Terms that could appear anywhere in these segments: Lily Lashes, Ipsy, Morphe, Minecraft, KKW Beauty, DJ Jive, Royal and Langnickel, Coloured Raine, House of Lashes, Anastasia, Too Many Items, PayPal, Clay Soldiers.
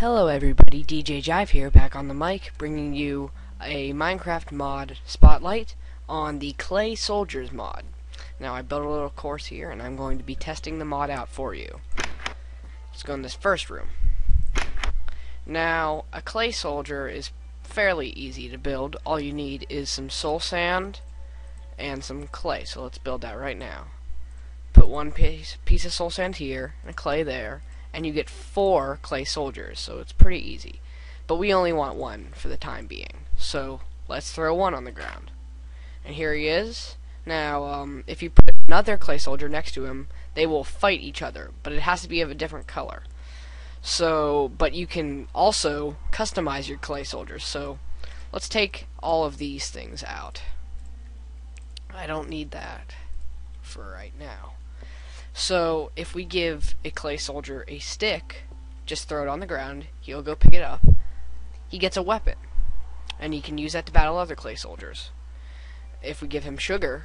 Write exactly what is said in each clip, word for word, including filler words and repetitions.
Hello everybody, D J Jive here, back on the mic, bringing you a Minecraft mod spotlight on the Clay Soldiers mod. Now I built a little course here, and I'm going to be testing the mod out for you. Let's go in this first room. Now, a clay soldier is fairly easy to build. All you need is some soul sand and some clay, so let's build that right now. Put one piece, piece of soul sand here, and a clay there, and you get four clay soldiers, so it's pretty easy. But we only want one for the time being, so let's throw one on the ground. And here he is. Now, um, if you put another clay soldier next to him, they will fight each other, but it has to be of a different color. So, but you can also customize your clay soldiers, so let's take all of these things out. I don't need that for right now. So, if we give a clay soldier a stick, just throw it on the ground, he'll go pick it up, he gets a weapon, and he can use that to battle other clay soldiers. If we give him sugar,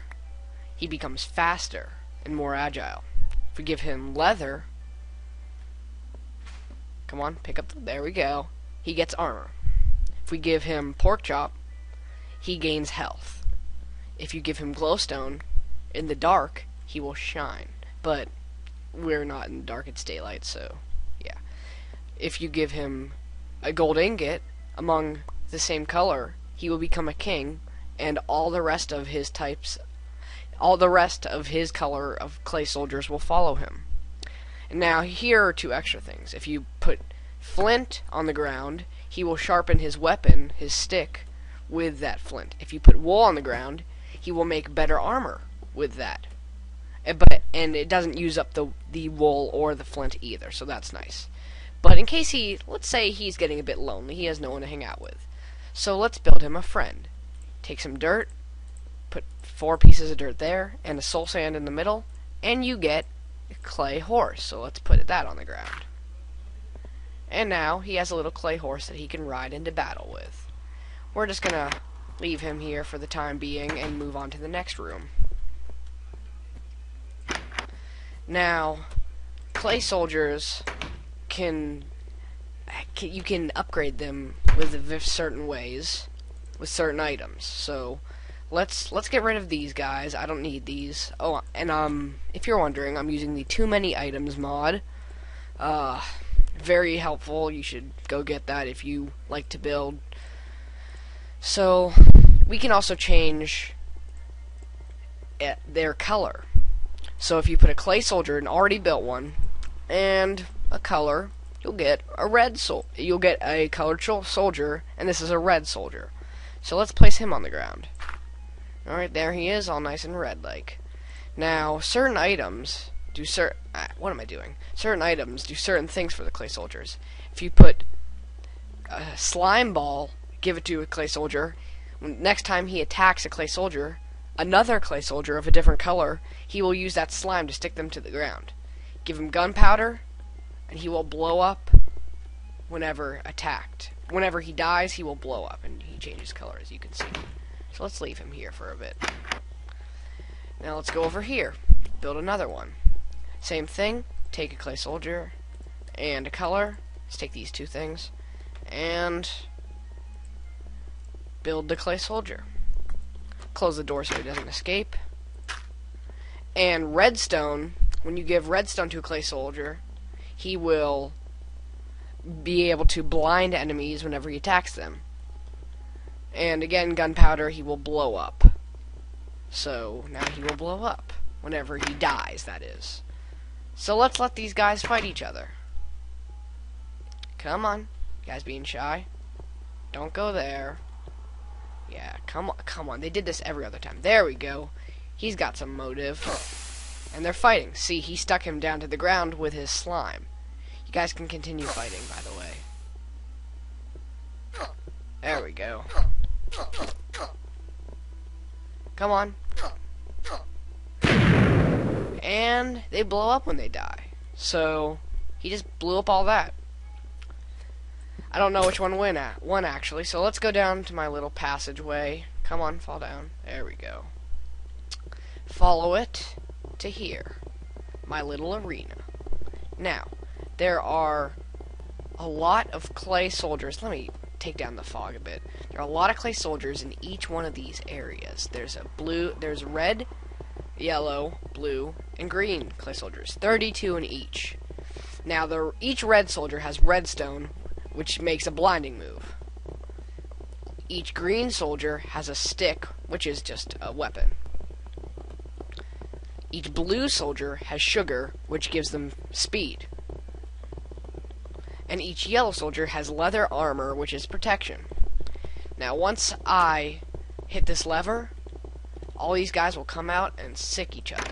he becomes faster and more agile. If we give him leather, come on, pick up, the, there we go, he gets armor. If we give him pork chop, he gains health. If you give him glowstone, in the dark, he will shine. But we're not in the dark, it's daylight, so yeah. If you give him a gold ingot among the same color, he will become a king, and all the rest of his types, all the rest of his color of clay soldiers will follow him. And now here are two extra things. If you put flint on the ground, he will sharpen his weapon, his stick, with that flint. If you put wool on the ground, he will make better armor with that. But and it doesn't use up the the wool or the flint either, so that's nice. But in case he, let's say he's getting a bit lonely, he has no one to hang out with, so let's build him a friend. Take some dirt, put four pieces of dirt there, and a soul sand in the middle, and you get a clay horse. So let's put that on the ground. And now he has a little clay horse that he can ride into battle with. We're just gonna leave him here for the time being and move on to the next room. Now, clay soldiers can, can you can upgrade them with certain ways, with certain items. So let's let's get rid of these guys. I don't need these. Oh, and um, if you're wondering, I'm using the Too Many Items mod. Uh, very helpful. You should go get that if you like to build. So we can also change their color. So if you put a clay soldier, an already built one, and a color, you'll get a red sol. You'll get a colored soldier, and this is a red soldier. So let's place him on the ground. All right, there he is, all nice and red-like. Now, certain items do certain. Ah, what am I doing? Certain items do certain things for the clay soldiers. If you put a slime ball, give it to a clay soldier. Next time he attacks a clay soldier, another clay soldier of a different color, he will use that slime to stick them to the ground. Give him gunpowder, and he will blow up whenever attacked. Whenever he dies, he will blow up, and he changes color, as you can see. So let's leave him here for a bit. Now let's go over here, build another one. Same thing, take a clay soldier and a color. Let's take these two things, and build the clay soldier. Close the door so he doesn't escape. And redstone, when you give redstone to a clay soldier, he will be able to blind enemies whenever he attacks them. And again, gunpowder, he will blow up. So now he will blow up whenever he dies, that is. So let's let these guys fight each other. Come on, you guys being shy. Don't go there. Yeah, come on, come on. They did this every other time. There we go. He's got some motive. And they're fighting. See, he stuck him down to the ground with his slime. You guys can continue fighting, by the way. There we go. Come on. And they blow up when they die. So, he just blew up all that. I don't know which one win at one actually, so let's go down to my little passageway. Come on, fall down. There we go. Follow it to here. My little arena. Now, there are a lot of clay soldiers. Let me take down the fog a bit. There are a lot of clay soldiers in each one of these areas. There's a blue, there's red, yellow, blue, and green clay soldiers. thirty-two in each. Now, the, each red soldier has redstone, which makes a blinding move. Each green soldier has a stick, which is just a weapon. Each blue soldier has sugar, which gives them speed. And each yellow soldier has leather armor, which is protection. Now, once I hit this lever, all these guys will come out and sick each other.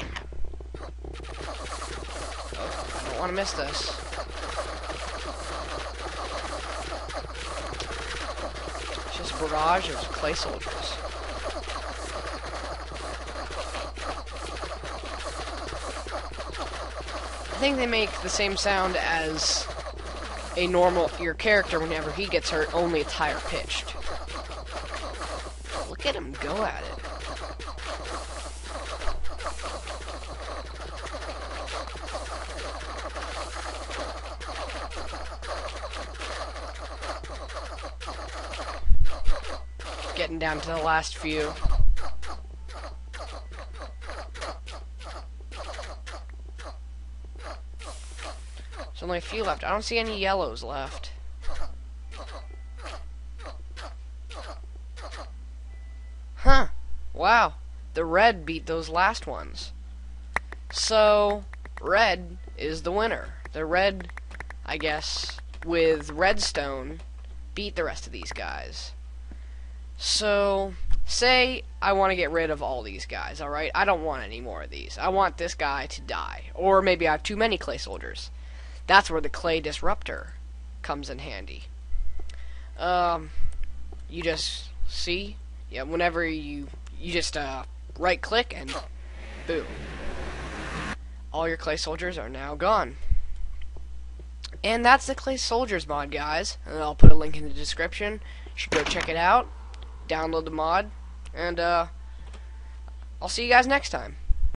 Oh, I don't want to miss this. It's just a barrage of clay soldiers. I think they make the same sound as a normal your character whenever he gets hurt, only it's higher pitched. Look at him go at it. Getting down to the last few. Only a few left. I don't see any yellows left. Huh. Wow. The red beat those last ones. So, red is the winner. The red, I guess, with redstone, beat the rest of these guys. So, say I want to get rid of all these guys, alright? I don't want any more of these. I want this guy to die. Or maybe I have too many clay soldiers. That's where the clay disruptor comes in handy. Um, you just see, yeah. Whenever you you just uh, right click and boom, all your clay soldiers are now gone. And that's the clay soldiers mod, guys. And I'll put a link in the description. You should go check it out, download the mod, and uh, I'll see you guys next time.